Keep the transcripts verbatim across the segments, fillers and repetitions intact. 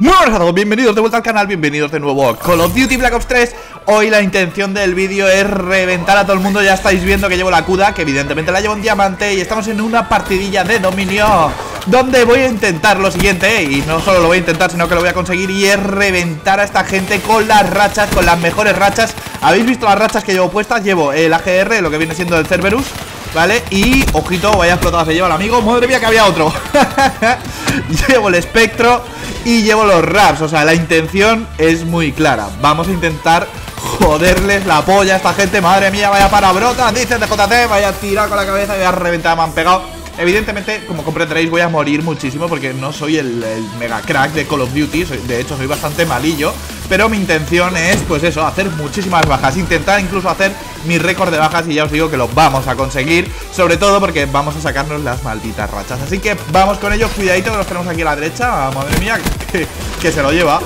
Muy buenas a todos, bienvenidos de vuelta al canal, bienvenidos de nuevo a Call of Duty Black Ops tres. Hoy la intención del vídeo es reventar a todo el mundo. Ya estáis viendo que llevo la Kuda, que evidentemente la llevo en diamante, y estamos en una partidilla de dominio donde voy a intentar lo siguiente, y no solo lo voy a intentar, sino que lo voy a conseguir, y es reventar a esta gente con las rachas, con las mejores rachas. Habéis visto las rachas que llevo puestas, llevo el A G R, lo que viene siendo el Cerberus, ¿vale? Y, ojito, vaya explotado se lleva el amigo. Madre mía, que había otro. Llevo el espectro y llevo los raps. O sea, la intención es muy clara. Vamos a intentar joderles la polla a esta gente. Madre mía, vaya parabrota, dice D J T. Vaya tirado con la cabeza y vaya reventada, me han pegado. Evidentemente, como comprenderéis, voy a morir muchísimo porque no soy el, el mega crack de Call of Duty. Soy, de hecho, soy bastante malillo. Pero mi intención es, pues eso, hacer muchísimas bajas. Intentar incluso hacer mi récord de bajas, y ya os digo que los vamos a conseguir. Sobre todo porque vamos a sacarnos las malditas rachas. Así que vamos con ello. Cuidadito que los tenemos aquí a la derecha. Madre mía, que, que se lo lleva.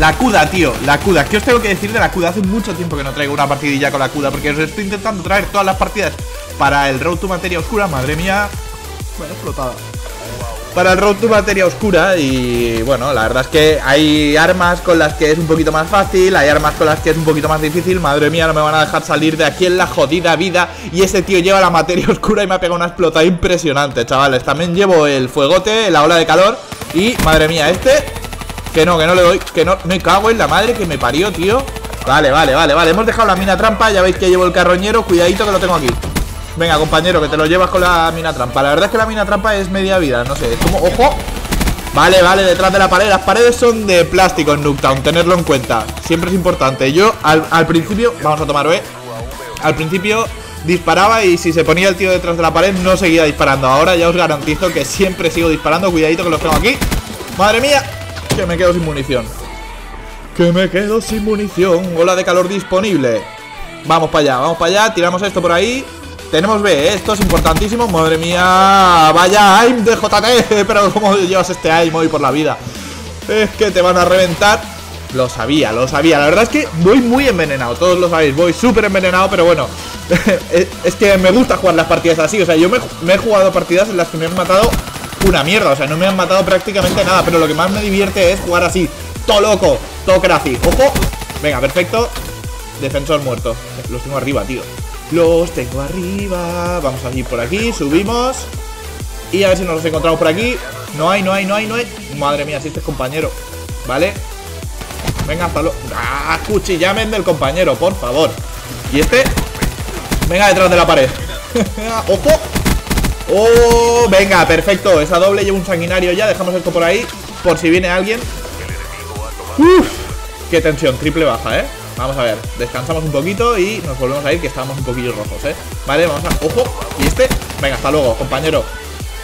La Kuda, tío, la Kuda. ¿Qué os tengo que decir de la Kuda? Hace mucho tiempo que no traigo una partidilla con la Kuda, porque os estoy intentando traer todas las partidas para el Road to Materia Oscura. Madre mía, bueno, explotada. Para el Road to Materia Oscura. Y bueno, la verdad es que hay armas con las que es un poquito más fácil, hay armas con las que es un poquito más difícil. Madre mía, no me van a dejar salir de aquí en la jodida vida. Y ese tío lleva la Materia Oscura y me ha pegado una explotada impresionante, chavales. También llevo el Fuegote, la ola de calor. Y, madre mía, este, que no, que no le doy, que no, me cago en la madre que me parió, tío. Vale, vale, vale, vale, hemos dejado la mina trampa. Ya veis que llevo el carroñero, cuidadito que lo tengo aquí. Venga, compañero, que te lo llevas con la mina trampa. La verdad es que la mina trampa es media vida, no sé, es como... ¡Ojo! Vale, vale, detrás de la pared. Las paredes son de plástico en Nuketown, tenerlo en cuenta. Siempre es importante. Yo, al, al principio... Vamos a tomar B. Al principio disparaba y si se ponía el tío detrás de la pared no seguía disparando. Ahora ya os garantizo que siempre sigo disparando. Cuidadito que los tengo aquí. ¡Madre mía! Que me quedo sin munición. Que me quedo sin munición. Ola de calor disponible. Vamos para allá, vamos para allá. Tiramos esto por ahí. Tenemos B, ¿eh? Esto es importantísimo. Madre mía, vaya aim de J T. Pero cómo llevas este aim hoy por la vida. Es que te van a reventar. Lo sabía, lo sabía. La verdad es que voy muy envenenado, todos lo sabéis. Voy súper envenenado, pero bueno. Es que me gusta jugar las partidas así. O sea, yo me, me he jugado partidas en las que me han matado una mierda. O sea, no me han matado prácticamente nada, pero lo que más me divierte es jugar así. Todo loco, todo crazy. Ojo, venga, perfecto. Defensor muerto. Los tengo arriba, tío. Los tengo arriba. Vamos a ir por aquí, subimos. Y a ver si nos los encontramos por aquí. No hay, no hay, no hay, no hay. Madre mía, si este es compañero, ¿vale? Venga, hasta luego. ¡Ah! Cuchillamen del compañero, por favor. Y este, venga detrás de la pared. ¡Ojo! ¡Oh! Venga, perfecto. Esa doble lleva un sanguinario ya. Dejamos esto por ahí, por si viene alguien. ¡Uf! ¡Qué tensión! Triple baja, ¿eh? Vamos a ver, descansamos un poquito y nos volvemos a ir, que estábamos un poquillo rojos, ¿eh? Vale, vamos a... ¡Ojo! ¿Y este? Venga, hasta luego, compañero.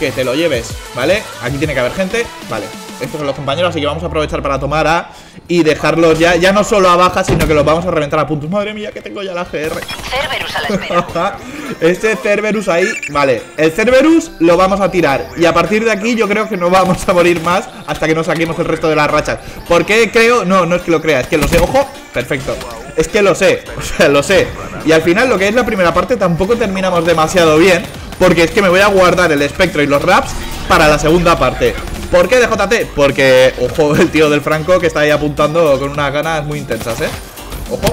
Que te lo lleves, ¿vale? Aquí tiene que haber gente. Vale, estos son los compañeros, así que vamos a aprovechar para tomar A y dejarlos ya, ya no solo a baja, sino que los vamos a reventar a puntos. Madre mía, que tengo ya la A G R. Cerberus a la espera. Este Cerberus ahí, vale. El Cerberus lo vamos a tirar. Y a partir de aquí yo creo que no vamos a morir más hasta que no saquemos el resto de las rachas. ¿Por qué creo? No, no es que lo crea, es que lo sé. ¡Ojo! Perfecto, es que lo sé, o sea, lo sé. Y al final lo que es la primera parte tampoco terminamos demasiado bien, porque es que me voy a guardar el espectro y los raps para la segunda parte. ¿Por qué D J T? Porque, ojo, el tío del Franco que está ahí apuntando con unas ganas muy intensas, ¿eh? Ojo,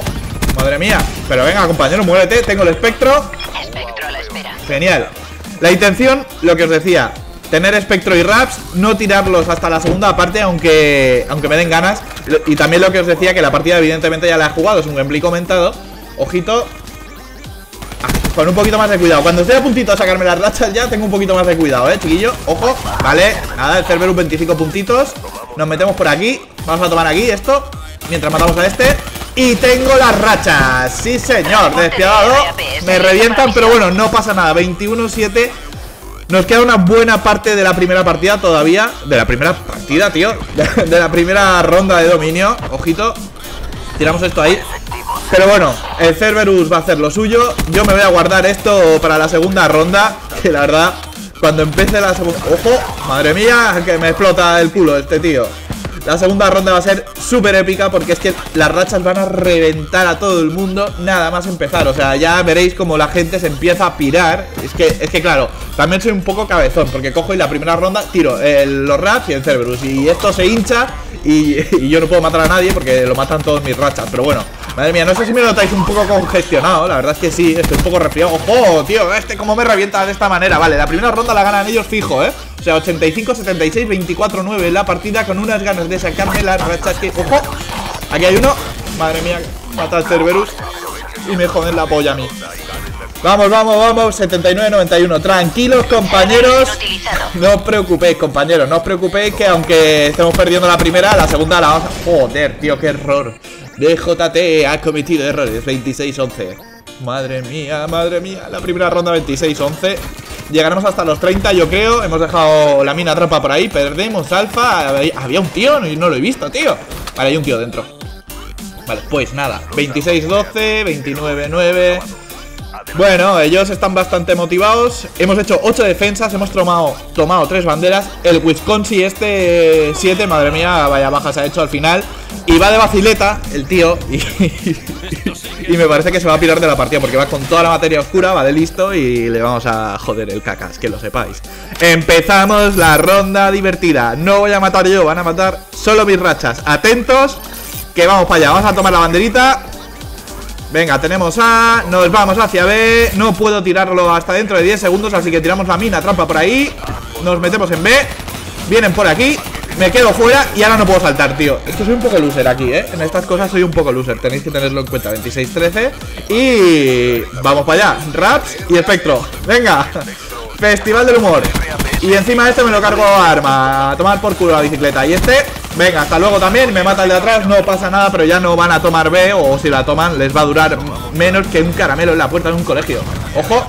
madre mía. Pero venga, compañero, muévete, tengo el espectro. Espectro a la espera. Genial. La intención, lo que os decía, tener espectro y raps, no tirarlos hasta la segunda parte, aunque aunque me den ganas. Y también lo que os decía, que la partida evidentemente ya la he jugado, es un gameplay comentado. Ojito, con un poquito más de cuidado. Cuando esté a puntito de sacarme las rachas ya tengo un poquito más de cuidado, eh, chiquillo. Ojo, vale, nada, el Cerberus veinticinco puntitos. Nos metemos por aquí, vamos a tomar aquí esto mientras matamos a este. Y tengo las rachas, sí señor, despiadado. Me revientan, pero bueno, no pasa nada, veintiuno siete. Nos queda una buena parte de la primera partida todavía. De la primera partida, tío. De, de la primera ronda de dominio. Ojito. Tiramos esto ahí. Pero bueno, el Cerberus va a hacer lo suyo. Yo me voy a guardar esto para la segunda ronda. Que la verdad, cuando empiece la segunda... ¡Ojo! ¡Madre mía! Que me explota el culo este tío. La segunda ronda va a ser súper épica, porque es que las rachas van a reventar a todo el mundo nada más empezar. O sea, ya veréis como la gente se empieza a pirar. Es que, es que claro, también soy un poco cabezón, porque cojo y la primera ronda tiro eh, los rats y el Cerberus, y esto se hincha y, y yo no puedo matar a nadie porque lo matan todos mis rachas. Pero bueno, madre mía, no sé si me notáis un poco congestionado. La verdad es que sí, estoy un poco resfriado. ¡Ojo, tío! Este como me revienta de esta manera. Vale, la primera ronda la ganan ellos fijo, ¿eh? O sea, ochenta y cinco, setenta y seis, veinticuatro, nueve la partida, con unas ganas de sacarme las rachas que... ¡Ojo! Aquí hay uno. Madre mía, mata al Cerberus y me joden la polla a mí. Vamos, vamos, vamos. setenta y nueve, noventa y uno. Tranquilos, compañeros. No os preocupéis, compañeros. No os preocupéis, que aunque estemos perdiendo la primera, la segunda la vamos a... Joder, tío, qué error. D J T ha cometido errores. Veintiséis, once. Madre mía, madre mía. La primera ronda veintiséis, once. Llegaremos hasta los treinta, yo creo. Hemos dejado la mina trampa por ahí. Perdemos alfa. Había un tío, no, no lo he visto, tío. Vale, hay un tío dentro. Vale, pues nada, veintiséis, doce, veintinueve, nueve. Bueno, ellos están bastante motivados. Hemos hecho ocho defensas, hemos tomado, tomado tres banderas. El Wisconsin este siete, madre mía, vaya baja se ha hecho al final. Y va de vacileta el tío y, y me parece que se va a pirar de la partida, porque va con toda la materia oscura, va de listo y le vamos a joder el cacas, que lo sepáis. Empezamos la ronda divertida. No voy a matar yo, van a matar solo mis rachas. Atentos, que vamos para allá. Vamos a tomar la banderita. Venga, tenemos A, nos vamos hacia B. No puedo tirarlo hasta dentro de diez segundos, así que tiramos la mina trampa por ahí. Nos metemos en B, vienen por aquí, me quedo fuera y ahora no puedo saltar, tío. Es que soy un poco loser aquí, ¿eh? En estas cosas soy un poco loser, tenéis que tenerlo en cuenta. Veintiséis, trece y... vamos para allá, Raps y Espectro. Venga, festival del humor. Y encima este me lo cargo a arma, a tomar por culo la bicicleta. Y este... venga, hasta luego también, me mata el de atrás, no pasa nada, pero ya no van a tomar B, o si la toman les va a durar menos que un caramelo en la puerta de un colegio. ¡Ojo!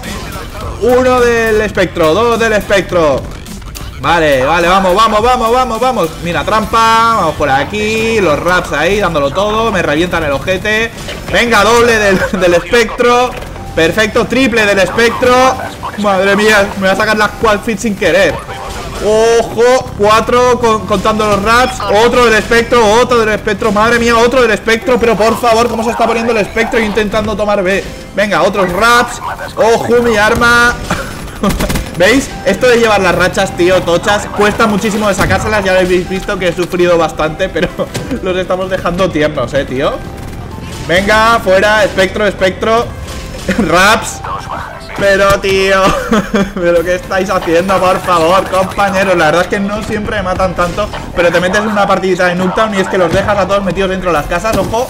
Uno del espectro, dos del espectro. Vale, vale, vamos, vamos, vamos, vamos, vamos. Mira, trampa, vamos por aquí, los raps ahí, dándolo todo, me revientan el ojete. Venga, doble del, del espectro. Perfecto, triple del espectro. Madre mía, me va a sacar las quad fit sin querer. Ojo, cuatro con, contando los raps. Otro del espectro, otro del espectro. Madre mía, otro del espectro, pero por favor, cómo se está poniendo el espectro intentando tomar B. Venga, otros raps. Ojo, mi arma. ¿Veis? Esto de llevar las rachas, tío, tochas, cuesta muchísimo de sacárselas. Ya habéis visto que he sufrido bastante, pero los estamos dejando tiernos, eh, tío. Venga, fuera, espectro, espectro. Raps. Pero, tío, pero ¿qué estáis haciendo? Por favor, compañeros. La verdad es que no siempre me matan tanto, pero te metes en una partidita de Nuketown y es que los dejas a todos metidos dentro de las casas. Ojo,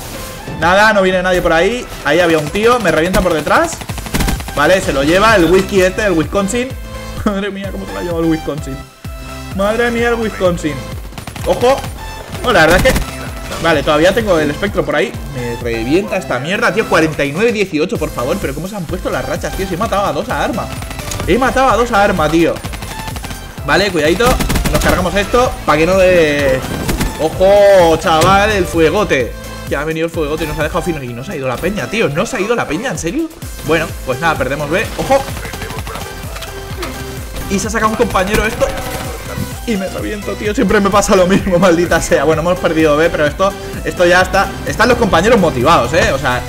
nada, no viene nadie por ahí. Ahí había un tío, me revienta por detrás. Vale, se lo lleva el whisky este, el Wisconsin. Madre mía, cómo se lo ha llevado el Wisconsin. Madre mía, el Wisconsin. Ojo, no, la verdad es que... vale, todavía tengo el espectro por ahí. Me revienta esta mierda, tío. Cuarenta y nueve, dieciocho, por favor. Pero cómo se han puesto las rachas, tío. Si he matado a dos a arma. He matado a dos a arma, tío. Vale, cuidadito. Nos cargamos esto para que no de... ojo, chaval, el fuegote. Ya ha venido el fuegote y nos ha dejado fino. Y no se ha ido la peña, tío. No se ha ido la peña, ¿en serio? Bueno, pues nada, perdemos B. Ojo. Y se ha sacado un compañero esto y me reviento, tío, siempre me pasa lo mismo, maldita sea. Bueno, hemos perdido B, pero esto esto ya está, están los compañeros motivados, eh. O sea,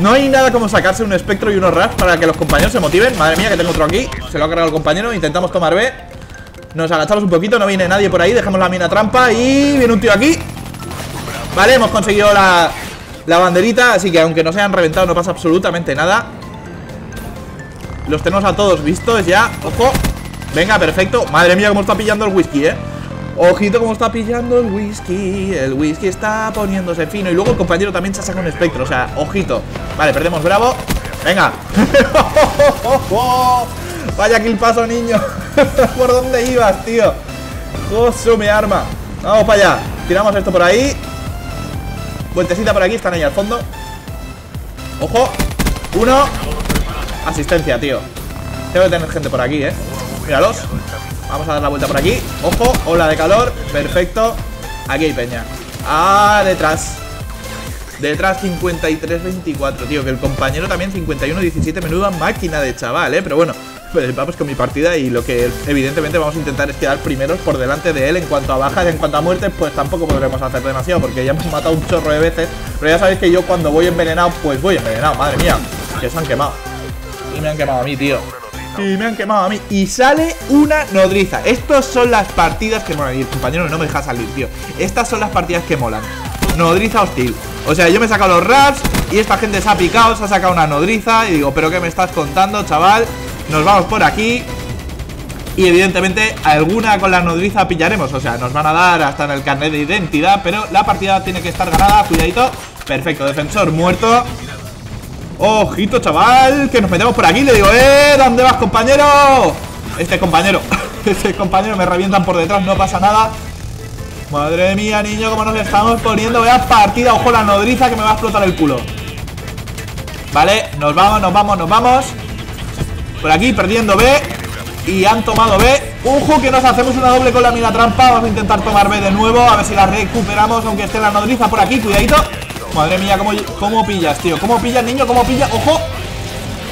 no hay nada como sacarse un espectro y unos raps para que los compañeros se motiven. Madre mía, que tengo otro aquí, se lo ha cargado el compañero. Intentamos tomar B, nos agachamos un poquito, no viene nadie por ahí, dejamos la mina trampa y viene un tío aquí. Vale, hemos conseguido la, la banderita, así que aunque no se hayan reventado no pasa absolutamente nada. Los tenemos a todos vistos ya, ojo. Venga, perfecto. Madre mía, cómo está pillando el whisky, eh. Ojito cómo está pillando el whisky. El whisky está poniéndose fino. Y luego el compañero también se saca un espectro. O sea, ojito. Vale, perdemos bravo. Venga. Vaya kill paso, niño. ¿Por dónde ibas, tío? Joder, mi arma. Vamos para allá. Tiramos esto por ahí. Vueltecita por aquí. Están ahí al fondo. Ojo. Uno. Asistencia, tío. Tengo que tener gente por aquí, eh. Míralos. Vamos a dar la vuelta por aquí. Ojo, ola de calor. Perfecto. Aquí hay peña. Ah, detrás. Detrás cincuenta y tres, veinticuatro. Tío, que el compañero también cincuenta y uno, diecisiete. Menuda máquina de chaval, eh. Pero bueno, pues vamos con mi partida, y lo que evidentemente vamos a intentar es quedar primeros por delante de él en cuanto a bajas. En cuanto a muertes, pues tampoco podremos hacer demasiado porque ya hemos matado un chorro de veces. Pero ya sabéis que yo cuando voy envenenado, pues voy envenenado, madre mía, que se han quemado. Y me han quemado a mí, tío. Y me han quemado a mí. Y sale una nodriza. Estas son las partidas que molan. Y el compañero no me deja salir, tío. Estas son las partidas que molan. Nodriza hostil. O sea, yo me he sacado los raps y esta gente se ha picado, se ha sacado una nodriza. Y digo, ¿pero qué me estás contando, chaval? Nos vamos por aquí. Y evidentemente alguna con la nodriza pillaremos. O sea, nos van a dar hasta en el carnet de identidad. Pero la partida tiene que estar ganada. Cuidadito. Perfecto, defensor muerto. Ojito, chaval, que nos metemos por aquí. Le digo, eh, ¿dónde vas, compañero? Este compañero, este compañero me revientan por detrás, no pasa nada. Madre mía, niño, cómo nos estamos poniendo. Vaya partida, ojo la nodriza que me va a explotar el culo. Vale, nos vamos, nos vamos, nos vamos. Por aquí, perdiendo B. Y han tomado B. Ojo que nos hacemos una doble con la mina trampa. Vamos a intentar tomar B de nuevo, a ver si la recuperamos, aunque esté la nodriza por aquí, cuidadito. Madre mía, ¿cómo, cómo pillas, tío? ¿Cómo pillas, niño? ¿Cómo pillas? ¡Ojo!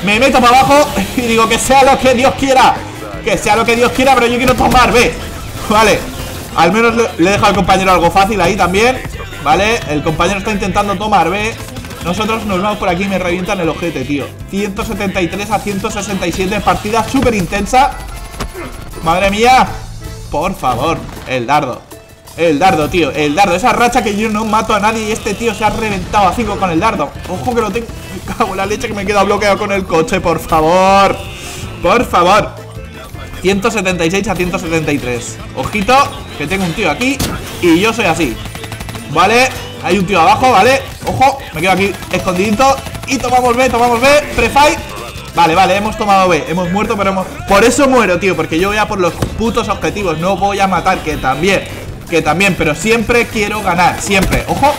Me meto para abajo y digo que sea lo que Dios quiera. Que sea lo que Dios quiera, pero yo quiero tomar, ve. Vale. Al menos le, le he dejado al compañero algo fácil ahí también. Vale. El compañero está intentando tomar, ve. Nosotros nos vamos por aquí y me revientan el ojete, tío. ciento setenta y tres a ciento sesenta y siete, partida súper intensa. Madre mía. Por favor, el dardo. El dardo, tío, el dardo. Esa racha que yo no mato a nadie y este tío se ha reventado a cinco con el dardo. Ojo que lo tengo. Me cago en la leche que me he quedado bloqueado con el coche, por favor. Por favor. ciento setenta y seis a ciento setenta y tres. Ojito, que tengo un tío aquí y yo soy así. Vale, hay un tío abajo, vale. Ojo, me quedo aquí escondidito y tomamos B, tomamos B. Pre-fight. Vale, vale, hemos tomado B, hemos muerto, pero hemos... Por eso muero, tío, porque yo voy a por los putos objetivos. No voy a matar, que también... Que también, pero siempre quiero ganar. Siempre, ojo.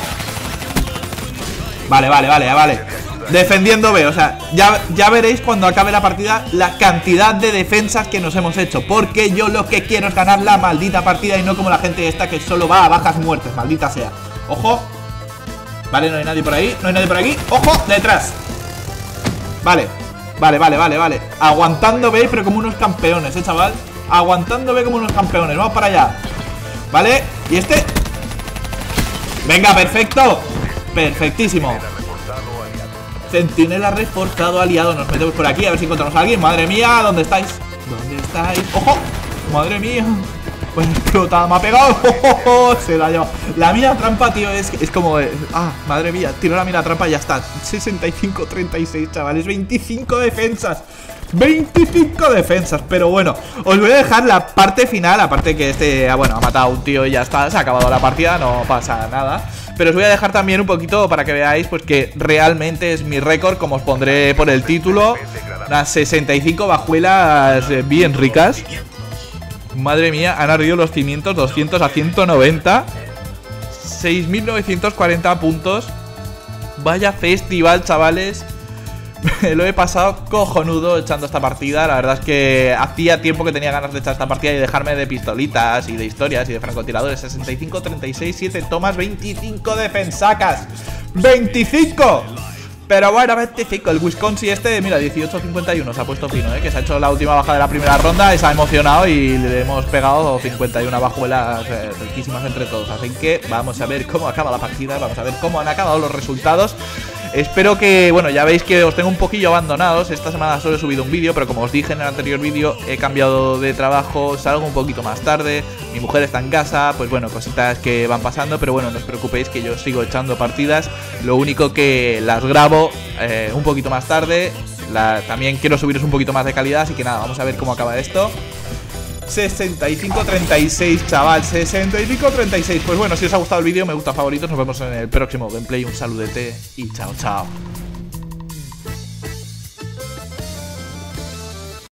Vale, vale, vale, vale. Defendiendo B, o sea, ya, ya veréis cuando acabe la partida la cantidad de defensas que nos hemos hecho. Porque yo lo que quiero es ganar la maldita partida y no como la gente esta que solo va a bajas muertes, maldita sea. Ojo. Vale, no hay nadie por ahí, no hay nadie por aquí. Ojo, detrás. Vale, vale, vale, vale, vale. Aguantando B, pero como unos campeones, eh, chaval. Aguantando B como unos campeones, vamos para allá. Vale, y este. Venga, perfecto. Perfectísimo. Centinela reforzado aliado. Nos metemos por aquí, a ver si encontramos a alguien. Madre mía, ¿dónde estáis? ¿Dónde estáis? ¡Ojo! Madre mía. Pues explota, me ha pegado. ¡Oh! Se la ha llevado. La mina trampa, tío, es, es como... Eh, ah, madre mía, tiro la mina trampa y ya está. sesenta y cinco a treinta y seis, chavales. veinticinco defensas. veinticinco defensas, pero bueno, os voy a dejar la parte final, aparte que este, bueno, ha matado a un tío y ya está, se ha acabado la partida, no pasa nada. Pero os voy a dejar también un poquito para que veáis, pues que realmente es mi récord, como os pondré por el título, unas sesenta y cinco bajuelas bien ricas. Madre mía, han ardido los cimientos, doscientos a ciento noventa, seis mil novecientos cuarenta puntos, vaya festival, chavales. Lo he pasado cojonudo echando esta partida. La verdad es que hacía tiempo que tenía ganas de echar esta partida y dejarme de pistolitas y de historias y de francotiradores. Sesenta y cinco a treinta y seis, siete tomas, veinticinco defensacas. ¡veinticinco! Pero bueno, veinticinco. El Wisconsin este, mira, dieciocho a cincuenta y uno se ha puesto fino, ¿eh? Que se ha hecho la última baja de la primera ronda y se ha emocionado y le hemos pegado cincuenta y una bajuelas eh, riquísimas entre todos. Así que vamos a ver cómo acaba la partida, vamos a ver cómo han acabado los resultados. Espero que, bueno, ya veis que os tengo un poquillo abandonados. Esta semana solo he subido un vídeo, pero como os dije en el anterior vídeo, he cambiado de trabajo, salgo un poquito más tarde, mi mujer está en casa, pues bueno, cositas que van pasando. Pero bueno, no os preocupéis que yo sigo echando partidas. Lo único que las grabo eh, un poquito más tarde. La, también quiero subiros un poquito más de calidad, así que nada, vamos a ver cómo acaba esto. sesenta y cinco a treinta y seis, chaval, sesenta y cinco a treinta y seis. Pues bueno, si os ha gustado el vídeo, me gusta, favoritos. Nos vemos en el próximo gameplay. Un saludete y chao, chao.